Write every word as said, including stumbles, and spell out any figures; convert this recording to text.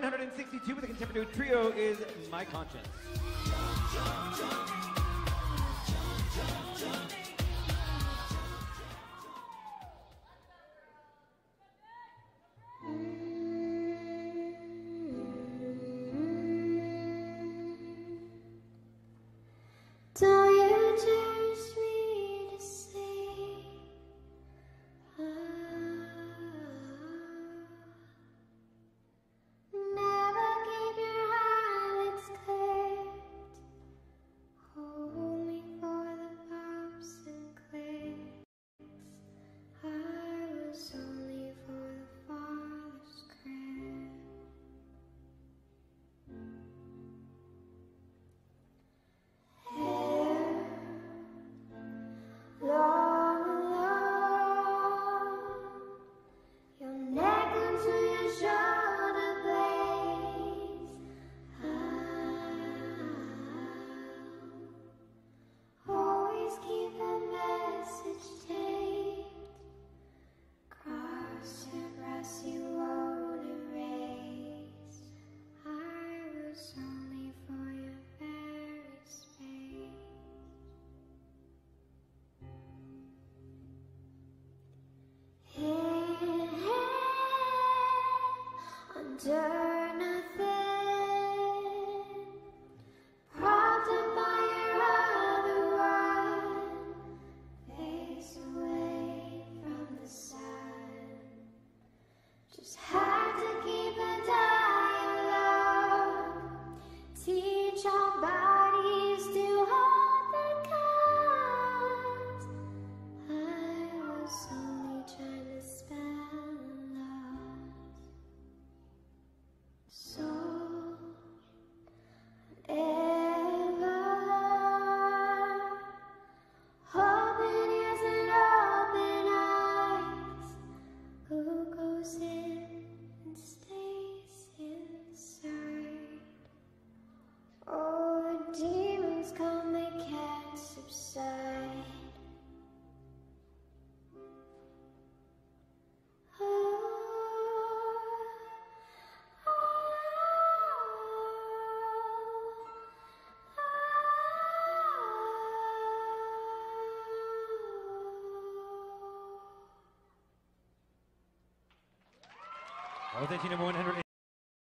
one hundred sixty-two with the contemporary trio is My Conscience. Well, thank you, number one hundred.